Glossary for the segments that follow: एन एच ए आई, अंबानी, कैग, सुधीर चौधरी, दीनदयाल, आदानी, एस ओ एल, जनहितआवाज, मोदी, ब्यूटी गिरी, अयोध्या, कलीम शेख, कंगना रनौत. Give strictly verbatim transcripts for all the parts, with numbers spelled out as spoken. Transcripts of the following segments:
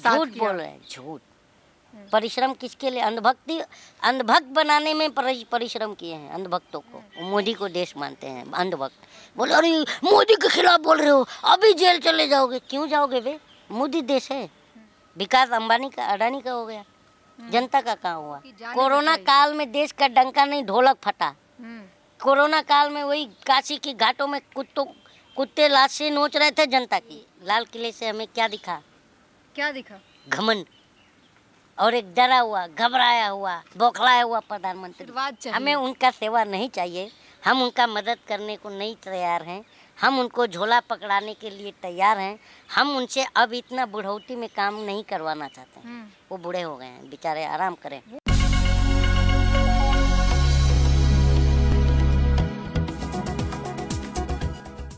झूठ बोल रहे हैं, झूठ। परिश्रम किसके लिए? अंधभक्ति, अंधभक्त बनाने में परिश्रम किए हैं अंधभक्तों को। मोदी को देश मानते हैं अंधभक्त। बोले अरे मोदी के खिलाफ बोल रहे हो, अभी जेल चले जाओगे। क्यों जाओगे बे? मोदी देश है। विकास अंबानी का, अडानी का हो गया, जनता का कहाँ हुआ? कोरोना काल में देश का डंका नहीं, ढोलक फटा। कोरोना काल में वही काशी की घाटों में कुत्तों कुत्ते लाश से नोच रहे थे जनता की। लाल किले से हमें क्या दिखा? क्या दिखा? घमंड और एक डरा हुआ, घबराया हुआ, बौखलाया हुआ प्रधानमंत्री। हमें उनका सेवा नहीं चाहिए, हम उनका मदद करने को नहीं तैयार हैं, हम उनको झोला पकड़ाने के लिए तैयार हैं। हम उनसे अब इतना बुढ़ौती में काम नहीं करवाना चाहते हैं। वो बूढ़े हो गए हैं बेचारे, आराम करें।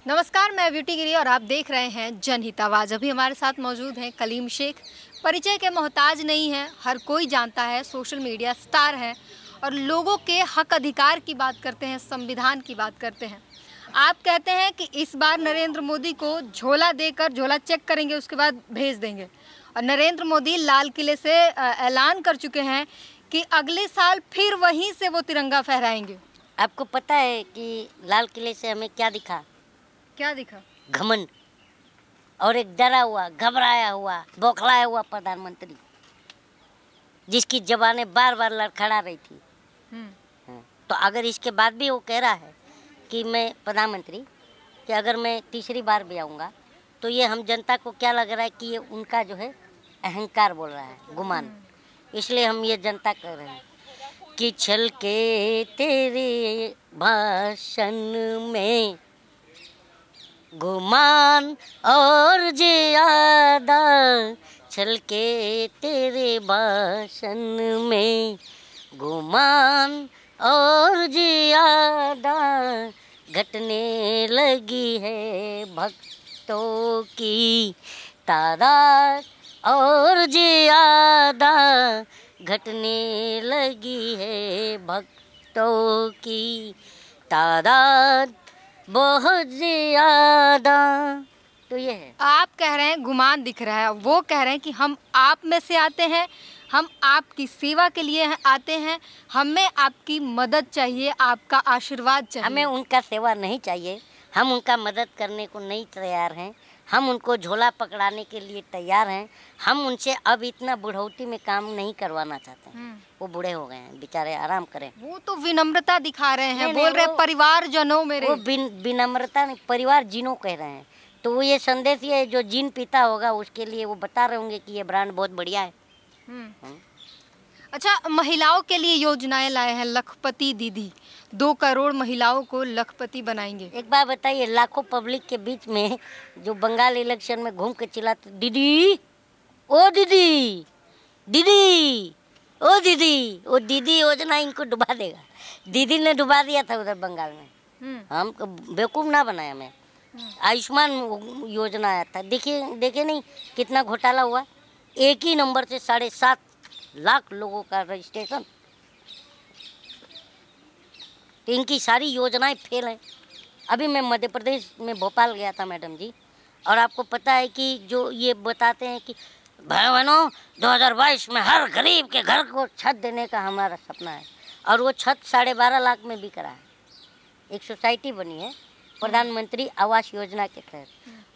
नमस्कार, मैं ब्यूटी गिरी और आप देख रहे हैं जनहितआवाज। अभी हमारे साथ मौजूद हैं कलीम शेख। परिचय के मोहताज नहीं है, हर कोई जानता है, सोशल मीडिया स्टार हैं और लोगों के हक अधिकार की बात करते हैं, संविधान की बात करते हैं। आप कहते हैं कि इस बार नरेंद्र मोदी को झोला देकर, झोला चेक करेंगे उसके बाद भेज देंगे। और नरेंद्र मोदी लाल किले से ऐलान कर चुके हैं कि अगले साल फिर वहीं से वो तिरंगा फहराएंगे। आपको पता है कि लाल किले से हमें क्या दिखा? क्या दिखा? घमंड और एक डरा हुआ, घबराया हुआ, बौखलाया हुआ प्रधानमंत्री, जिसकी जबानें बार बार लड़खड़ा रही थी। तो अगर इसके बाद भी वो कह रहा है कि मैं प्रधानमंत्री, कि अगर मैं तीसरी बार भी आऊँगा, तो ये हम जनता को क्या लग रहा है कि ये उनका जो है अहंकार बोल रहा है, गुमान। इसलिए हम ये जनता कह रहे हैं कि छलके तेरे भाषण में गुमान और ज्यादा, छलके तेरे भाषण में गुमान और ज्यादा, घटने लगी है भक्तों की तादाद और ज्यादा, घटने लगी है भक्तों की तादाद बहुत ज्यादा। तो ये है, आप कह रहे हैं गुमान दिख रहा है, वो कह रहे हैं कि हम आप में से आते हैं, हम आपकी सेवा के लिए आते हैं, हमें आपकी मदद चाहिए, आपका आशीर्वाद चाहिए। हमें उनका सेवा नहीं चाहिए, हम उनका मदद करने को नहीं तैयार हैं, हम उनको झोला पकड़ाने के लिए तैयार हैं। हम उनसे अब इतना बुढ़ौती में काम नहीं करवाना चाहते हैं। वो बूढ़े हो गए हैं बेचारे, आराम करें। वो तो विनम्रता दिखा रहे हैं, बोल रहे परिवार जनों मेरे। वो विनम्रता नहीं, परिवार जिनों कह रहे हैं। तो वो ये संदेश, ये जो जिन पीता होगा उसके लिए वो बता रहे होंगे कि ये ब्रांड बहुत बढ़िया है। अच्छा, महिलाओं के लिए योजनाएं लाए हैं लखपति दीदी, दो करोड़ महिलाओं को लखपति बनाएंगे। एक बार बताइए, लाखों पब्लिक के बीच में जो बंगाल इलेक्शन में घूम के चिल्लाते, दीदी ओ दीदी, दीदी ओ दीदी, वो दीदी योजना इनको डुबा देगा। दीदी ने डुबा दिया था उधर बंगाल में। हमको बेवकूफ़ ना बनाया। मैं आयुष्मान योजना आया था, देखिए देखे नहीं कितना घोटाला हुआ। एक ही नंबर से साढ़े सात लाख लोगों का रजिस्ट्रेशन। तो इनकी सारी योजनाएं फेल हैं। अभी मैं मध्य प्रदेश में भोपाल गया था मैडम जी, और आपको पता है कि जो ये बताते हैं कि भाई बहनों दो हज़ार बाईस में हर गरीब के घर को छत देने का हमारा सपना है, और वो छत साढ़े बारह लाख में बिक रहा है। एक सोसाइटी बनी है प्रधानमंत्री आवास योजना के तहत,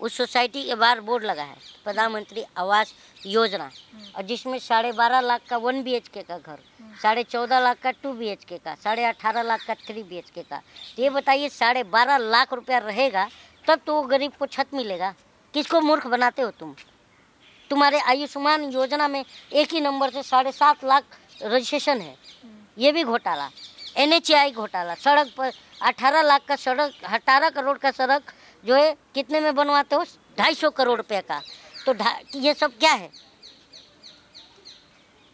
उस सोसाइटी के बाहर बोर्ड लगा है प्रधानमंत्री आवास योजना, और जिसमें साढ़े बारह लाख का वन बी एच के का घर, साढ़े चौदह लाख का टू बी एच के का, साढ़े अठारह लाख का थ्री बी एच के का। ये बताइए, साढ़े बारह लाख रुपया रहेगा तब तो वो गरीब को छत मिलेगा। किसको मूर्ख बनाते हो तुम? तुम्हारे आयुष्मान योजना में एक ही नंबर से साढ़े सात लाख रजिस्ट्रेशन है, ये भी घोटाला। एन एच ए आई घोटाला, सड़क पर अठारह लाख का सड़क, अठारह करोड़ का सड़क जो है कितने में बनवाते हो? ढाई सौ करोड़ रुपये का। तो ये सब क्या है?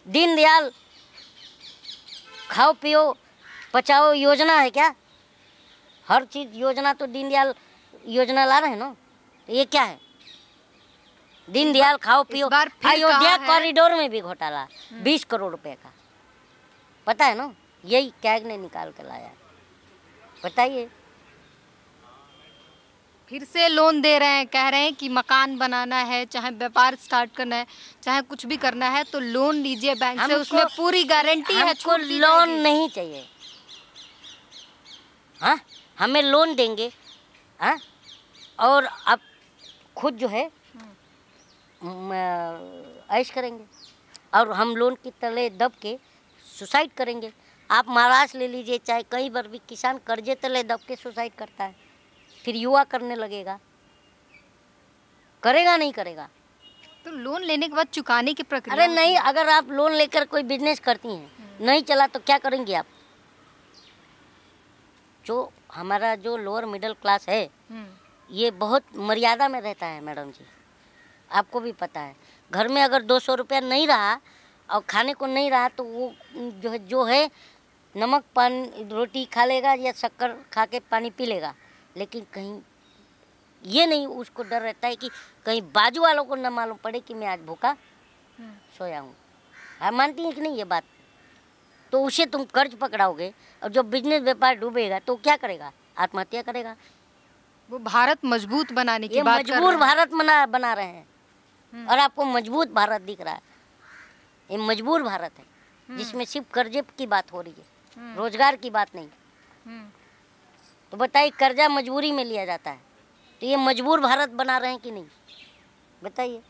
दीनदयाल खाओ पियो बचाओ योजना है क्या? हर चीज़ योजना तो दीनदयाल योजना ला रहे हैं ना, तो ये क्या है? दीनदयाल खाओ पियो। अयोध्या कॉरिडोर में भी घोटाला, बीस करोड़ रुपये का, पता है ना, यही कैग ने निकाल कर लाया। बताइए, फिर से लोन दे रहे हैं, कह रहे हैं कि मकान बनाना है, चाहे व्यापार स्टार्ट करना है, चाहे कुछ भी करना है तो लोन लीजिए बैंक से, उसमें पूरी गारंटी है। हमको लोन नहीं चाहिए, हाँ हमें लोन देंगे, हाँ और अब खुद जो है ऐश करेंगे, और हम लोन की तले दब के सुसाइड करेंगे। आप महाराष्ट्र ले लीजिए, चाहे कई बार भी किसान कर्जे तले दब के सुसाइड करता है, फिर युवा करने लगेगा, करेगा नहीं करेगा। तो लोन लेने के बाद चुकाने की प्रक्रिया? अरे नहीं, अगर आप लोन लेकर कोई बिजनेस करती हैं, नहीं चला तो क्या करेंगी आप? जो हमारा जो लोअर मिडिल क्लास है ये बहुत मर्यादा में रहता है मैडम जी, आपको भी पता है। घर में अगर दो सौ रुपया नहीं रहा और खाने को नहीं रहा तो वो जो है जो है नमक पानी रोटी खा लेगा या शक्कर खा के पानी पी लेगा, लेकिन कहीं ये नहीं, उसको डर रहता है कि कहीं बाजू वालों को न मालूम पड़े कि मैं आज भूखा सोया हूँ। हाँ मानती हैं कि नहीं ये बात? तो उसे तुम कर्ज पकड़ाओगे और जब बिजनेस व्यापार डूबेगा तो क्या करेगा? आत्महत्या करेगा। वो भारत मजबूत बनाने की बात कर रहे हैं, मजबूर भारत बना बना रहे हैं और आपको मजबूत भारत दिख रहा है। ये मजबूर भारत है जिसमें सिर्फ कर्जे की बात हो रही है, रोजगार की बात नहीं। तो बताइए, कर्जा मजबूरी में लिया जाता है, तो ये मजबूर भारत बना रहे हैं कि नहीं बताइए?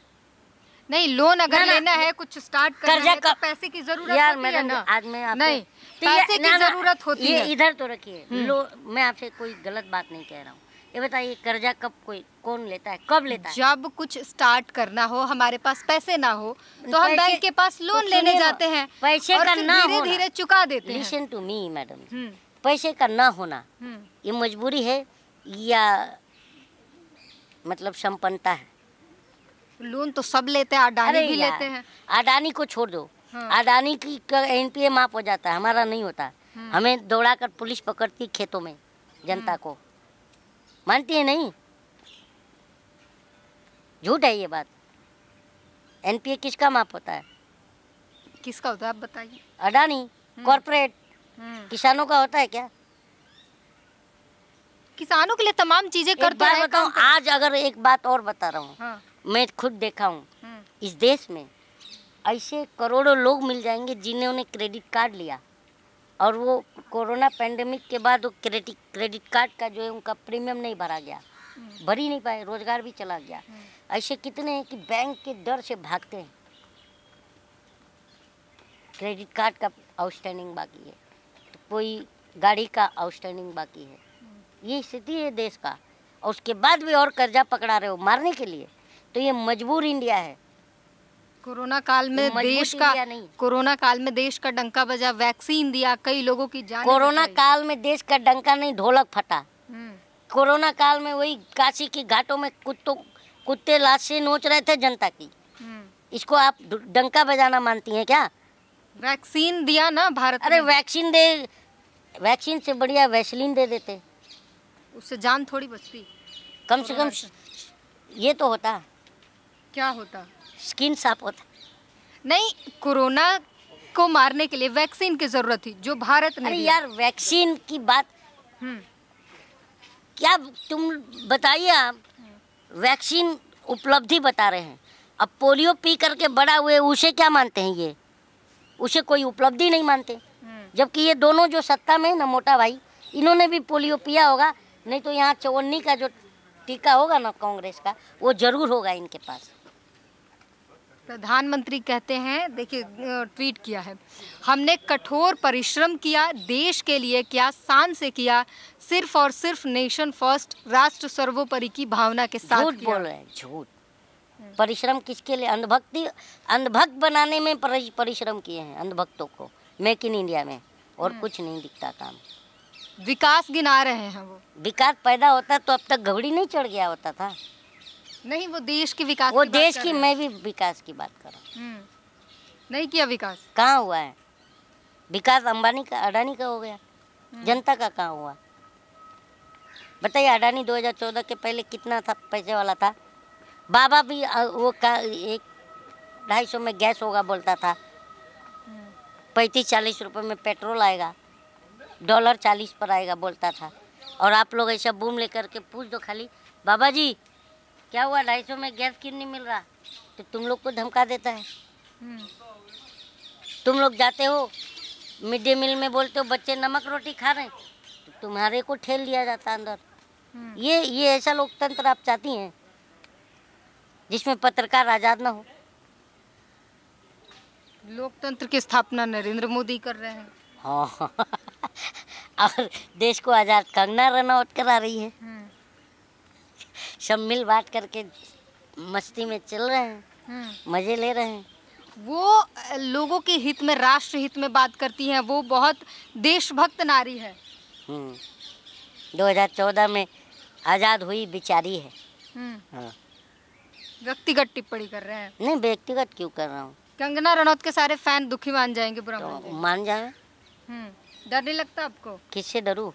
नहीं, लोन अगर लेना है, कुछ स्टार्ट करना है तो पैसे की जरूरत यार होती है ना। आज मैं आपको नहीं पैसे की जरूरत होती है, इधर तो रखिए। मैं आपसे कोई गलत बात नहीं कह रहा हूँ, ये बताइए कर्जा कब कोई कौन लेता है? कब लेता है? जब कुछ स्टार्ट करना हो, हमारे पास पैसे ना हो तो हम बैंक के पास लोन लेने जाते हैं, पैसे का ना होना, धीरे धीरे चुका देते हैं। लिसन टू मी मैडम, पैसे का ना होना ये मजबूरी है या मतलब संपन्नता है? लोन तो सब लेते हैं, अडानी भी लेते हैं। अडानी को छोड़ दो, अडानी की एनपीए माफ हो जाता है, हमारा नहीं होता। हमें दौड़ा कर पुलिस पकड़ती खेतों में जनता को, मानती है नहीं? झूठ है ये बात। एनपीए किसका माफ होता है? किसका होता है आप बताइए? अडानी कॉर्पोरेट। किसानों का होता है क्या? किसानों के लिए तमाम चीजें करता है। आज अगर एक बात और बता रहा हूँ, हाँ। मैं खुद देखा हूँ इस देश में ऐसे करोड़ों लोग मिल जाएंगे जिन्होंने क्रेडिट कार्ड लिया और वो कोरोना पैंडेमिक के बाद वो क्रेडिट क्रेडिट कार्ड का जो है उनका प्रीमियम नहीं भरा गया, भर ही नहीं पाए, रोजगार भी चला गया। ऐसे कितने हैं कि बैंक के डर से भागते हैं, क्रेडिट कार्ड का आउटस्टैंडिंग बाकी है तो कोई गाड़ी का आउटस्टैंडिंग बाकी है। ये स्थिति है देश का, और उसके बाद भी और कर्जा पकड़ा रहे हो मारने के लिए। तो ये मजबूर इंडिया है। कोरोना काल में देश का कोरोना काल में देश का डंका बजा, वैक्सीन दिया, कई लोगों की जान। कोरोना काल में देश का डंका नहीं, ढोलक फटा। कोरोना काल में वही काशी की घाटों में कुत्तों कुत्ते लाश से नोच रहे थे जनता की। इसको आप डंका बजाना मानती हैं क्या? वैक्सीन दिया ना भारत। अरे वैक्सीन दे, वैक्सीन से बढ़िया वैसलीन दे देते, उससे जान थोड़ी बचती। कम से कम ये तो होता, क्या होता? स्किन साफ होता। नहीं, कोरोना को मारने के लिए वैक्सीन की जरूरत थी जो भारत ने। अरे यार वैक्सीन की बात क्या, तुम बताइए आप वैक्सीन उपलब्धि बता रहे हैं। अब पोलियो पी करके बड़ा हुए उसे क्या मानते हैं? ये उसे कोई उपलब्धि नहीं मानते, जबकि ये दोनों जो सत्ता में ना, मोटा भाई इन्होंने भी पोलियो पिया होगा, नहीं तो यहाँ चौवन्नी का जो टीका होगा ना कांग्रेस का, वो जरूर होगा इनके पास। प्रधानमंत्री कहते हैं, देखिए ट्वीट किया है, हमने कठोर परिश्रम किया, देश के लिए किया, शान से किया, सिर्फ और सिर्फ नेशन फर्स्ट, राष्ट्र सर्वोपरि की भावना के साथ। झूठ बोल रहे हैं, झूठ। परिश्रम किसके लिए? अंधभक्ति, अंधभक्त बनाने में परिश्रम किए हैं अंधभक्तों को, मेक इन इंडिया में, और कुछ नहीं दिखता काम। विकास गिना रहे हैं वो। विकास पैदा होता तो अब तक घबड़ी नहीं चढ़ गया होता था। नहीं, वो देश की विकास वो की देश की मैं भी विकास की बात कर रहा हूँ। नहीं किया विकास, कहाँ हुआ है विकास? अंबानी का, अडानी का हो गया, जनता का कहाँ हुआ बताइए? अडानी दो हज़ार चौदह के पहले कितना था, पैसे वाला था। बाबा भी वो का एक ढाई सौ में गैस होगा बोलता था, पैंतीस चालीस रुपए में पेट्रोल आएगा, डॉलर चालीस पर आएगा बोलता था। और आप लोग ऐसा बूम लेकर के पूछ दो खाली बाबा जी क्या हुआ, ढाई सौ में गैस क्यों नहीं मिल रहा? तो तुम लोग को धमका देता है। तुम लोग जाते हो मिड डे मील में, बोलते हो बच्चे नमक रोटी खा रहे हैं, तो तुम्हारे को ठेल दिया जाता है अंदर। ये ये ऐसा लोकतंत्र आप चाहती हैं जिसमें पत्रकार आज़ाद ना हो। लोकतंत्र की स्थापना नरेंद्र मोदी कर रहे हैं। हाँ और देश को आज़ाद कंगना रनौत करा रही है। सब मिल बांट करके मस्ती में चल रहे हैं, मज़े ले रहे हैं। वो लोगों के हित में, राष्ट्र हित में बात करती हैं। वो बहुत देशभक्त नारी है। दो हज़ार चौदह में आज़ाद हुई बिचारी है। हाँ। व्यक्तिगत टिप्पणी कर रहे हैं। नहीं, व्यक्तिगत क्यों कर रहा हूँ? कंगना रनौत के सारे फैन दुखी मान जाएंगे, बुरा तो मान जाएंगे। डर नहीं लगता आपको? किससे डरू?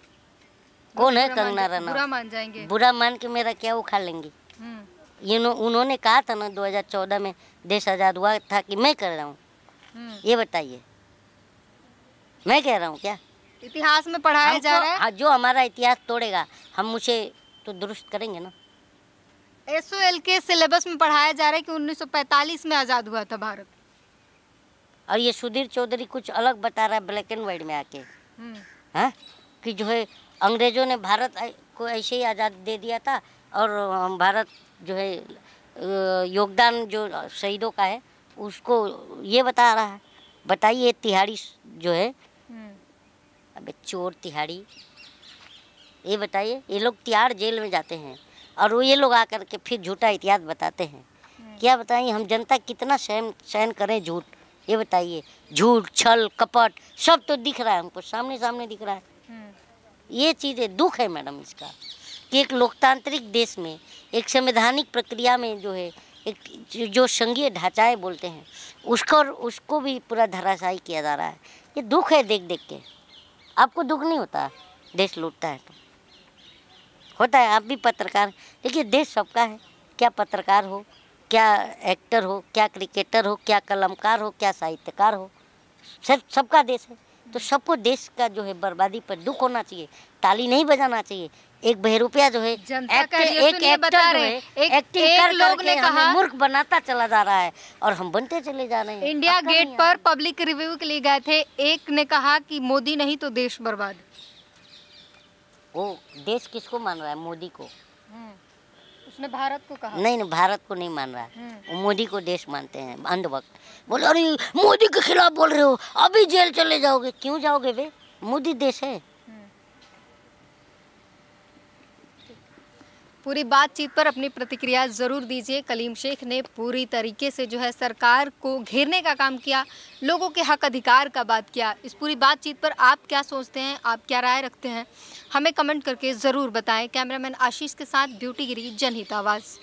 कौन है कंगना रनौत? बुरा मान जाएंगे। बुरा मान के मेरा क्या, वो खा लेंगे। ये उन्होंने कहा था ना दो हज़ार चौदह में देश आज़ाद हुआ था कि मैं कर रहा हूँ, ये बताइए मैं कह रहा हूँ क्या? इतिहास में पढ़ाया जा रहा है। जो हमारा इतिहास तोड़ेगा हम उसे तो दुरुस्त करेंगे ना। एस ओ एल के सिलेबस में पढ़ाया जा रहा है कि उन्नीस सौ पैंतालीस में आज़ाद हुआ था भारत। और ये सुधीर चौधरी कुछ अलग बता रहा है ब्लैक एंड वाइट में आके, हाँ, कि जो है अंग्रेज़ों ने भारत को ऐसे ही आज़ाद दे दिया था और भारत जो है योगदान जो शहीदों का है उसको ये बता रहा है। बताइए, तिहाड़ी जो है, अबे चोर तिहाड़ी, ये बताइए, ये लोग तिहाड़ जेल में जाते हैं और ये लोग आकर के फिर झूठा इतिहास बताते हैं। क्या बताइए, हम जनता कितना सहन सहन करें झूठ, ये बताइए। झूठ, छल, कपट सब तो दिख रहा है हमको, सामने सामने दिख रहा है। ये चीज़ें दुख है मैडम इसका, कि एक लोकतांत्रिक देश में, एक संवैधानिक प्रक्रिया में जो है, एक जो संघीय ढांचाएँ बोलते हैं उसको उसको भी पूरा धराशायी किया जा रहा है। ये दुख है देख देख के। आपको दुख नहीं होता देश लूटता है तो? होता है, आप भी पत्रकार। देखिए देश सबका है, क्या पत्रकार हो, क्या एक्टर हो, क्या क्रिकेटर हो, क्या कलमकार हो, क्या साहित्यकार हो, सब सबका देश है। तो सबको देश का जो है बर्बादी पर दुख होना चाहिए, ताली नहीं बजाना चाहिए। एक बहरूपिया जो है, एक एक्टर लोग ने कहा मूर्ख बनाता चला जा रहा है और हम बनते चले जा रहे हैं। इंडिया गेट पर पब्लिक रिव्यू के लिए गए थे, एक ने कहा कि मोदी नहीं तो देश बर्बाद। वो देश किसको मान रहा है? मोदी को। उसने भारत को कहा। नहीं नहीं, भारत को नहीं मान रहा है, मोदी को देश मानते हैं अंधभक्त। बोले अरे मोदी के खिलाफ बोल रहे हो, अभी जेल चले जाओगे। क्यों जाओगे बे, मोदी देश है। पूरी बातचीत पर अपनी प्रतिक्रिया ज़रूर दीजिए। कलीम शेख ने पूरी तरीके से जो है सरकार को घेरने का काम किया, लोगों के हक अधिकार का बात किया। इस पूरी बातचीत पर आप क्या सोचते हैं, आप क्या राय रखते हैं, हमें कमेंट करके ज़रूर बताएं। कैमरामैन आशीष के साथ ब्यूटी गिरी, जनहितआवाज।